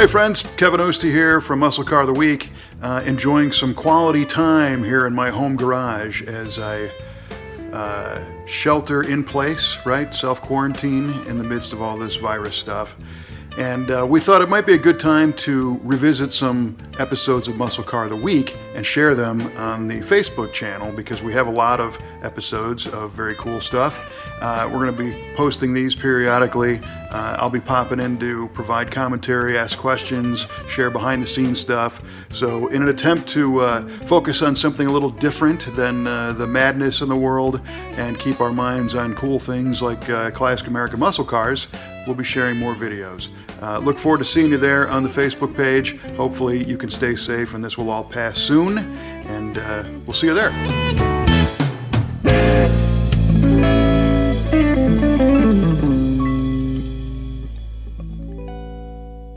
Hey friends, Kevin Oste here from Muscle Car of the Week, enjoying some quality time here in my home garage as I shelter in place, right? Self-quarantine in the midst of all this virus stuff. And we thought it might be a good time to revisit some episodes of Muscle Car of the Week and share them on the Facebook channel because we have a lot of episodes of very cool stuff. We're going to be posting these periodically. I'll be popping in to provide commentary, ask questions, share behind-the-scenes stuff. So in an attempt to focus on something a little different than the madness in the world and keep our minds on cool things like classic American muscle cars, we'll be sharing more videos. Look forward to seeing you there on the Facebook page. Hopefully you can stay safe and this will all pass soon, and we'll see you there.